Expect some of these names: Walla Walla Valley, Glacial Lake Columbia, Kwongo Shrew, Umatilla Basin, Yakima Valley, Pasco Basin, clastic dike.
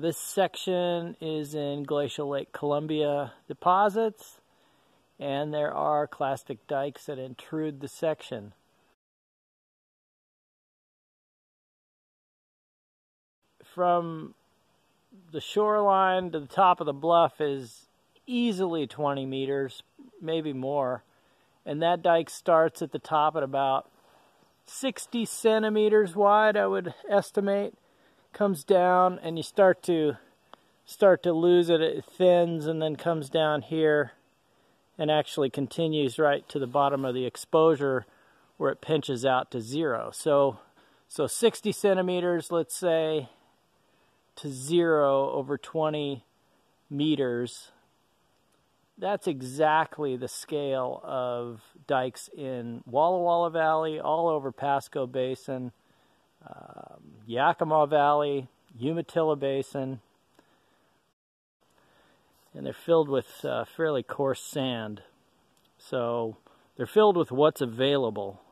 This section is in Glacial Lake Columbia deposits, and there are clastic dikes that intrude the section. From the shoreline to the top of the bluff is easily 20 meters, maybe more, and that dike starts at the top at about 60 centimeters wide, I would estimate. Comes down, and you start to lose it. It thins and then comes down here and actually continues right to the bottom of the exposure where it pinches out to zero. So 60 centimeters, let's say, to zero over 20 meters. That's exactly the scale of dikes in Walla Walla Valley, all over Pasco Basin, Yakima Valley, Umatilla Basin, and they're filled with fairly coarse sand. So they're filled with what's available.